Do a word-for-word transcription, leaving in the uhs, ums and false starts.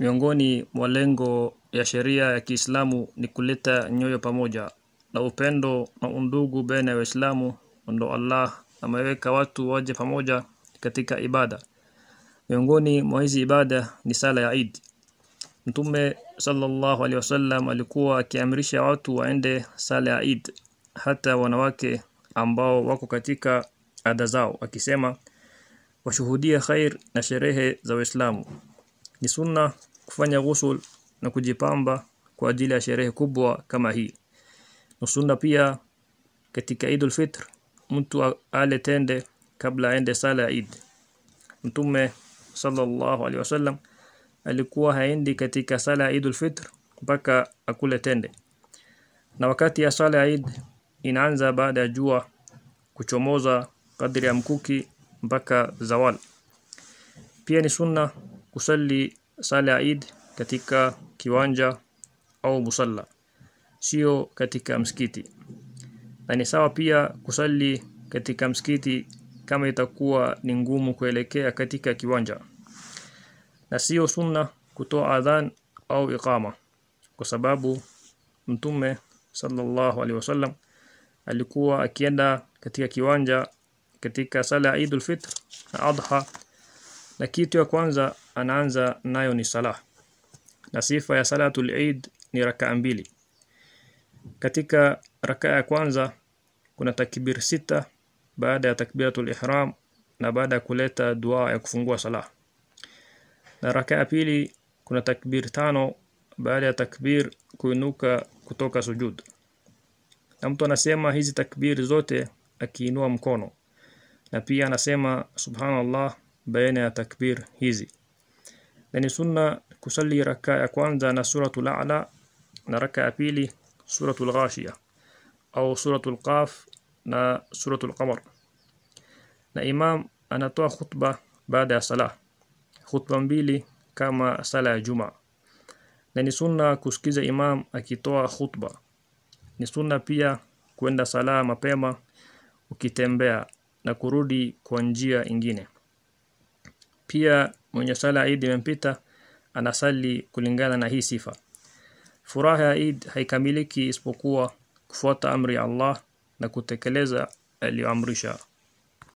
Miongoni mwa lengo ya sheria ya Kiislamu ni kuleta nyoyo pamoja na upendo na undugu baina ya Waislamu, ndo Allah ameweka watu waje pamoja katika ibada. Miongoni mwa hizi ibada ni sala ya Eid. Mtume sallallahu alaihi wasallam alikuwa akiamrisha watu waende sala ya Eid, hata wanawake ambao wako katika ada zao, akisema washuhudie khair na sherehe za Waislamu. Ni sunna kufanya ghusl na kujipamba kwa ajili ya sherehe kubwa kama hii. Ni sunna pia katika Eid al-Fitr mtu ale tende kabla aende sala ya Eid. Mtume sallallahu alaihi wasallam alikuwa haendi katika sala ya Eid al-Fitr mpaka akule tende. Na wakati ya sala ya Eid inaanza baada ya jua kuchomoza kadri ya mkuki mpaka zawal. Pia ni sunna kusali sala ya Eid katika kiwanja au musalla, sio katika msikiti. Na ni sawa pia kusali katika msikiti kama itakuwa ni ngumu kuelekea katika kiwanja. Na sio sunna kutoa adhan au iqama, kwa sababu Mtume sallallahu alaihi wasallam alikuwa akienda katika kiwanja katika sala Eid al-Fitr na Adha, na kitu ya kwanza anaanza nayo ni sala. Na sifa ya salatul Eid ni rakaa mbili. Katika rakaa ya kwanza kuna takbir sita baada ya takbiratul ihram na baada ya kuleta dua ya kufungua sala. Na rakaa ya pili kuna takbir tano baada ya takbir kuinuka kutoka sujud. Na mtu anasema hizi takbir zote akiinua mkono, na pia anasema subhanallah baina ya takbir hizi. Na ni sunna kusali rakaa ya kwanza na suratul A'la, na rakaa ya pili suratul Ghashiyah au suratul Qaf na suratul Qamar. Na imam anatoa khutba baada ya sala, khutba mbili kama sala ya Jumaa. Na ni sunna kusikiza imam akitoa khutba. Ni sunna pia kwenda sala mapema ukitembea na kurudi kwa njia ingine. Pia mwenye sala Eid imempita anasali kulingana na hii sifa. Furaha ya Eid haikamiliki isipokuwa kufuata amri ya Allah na kutekeleza aliyoamrisha.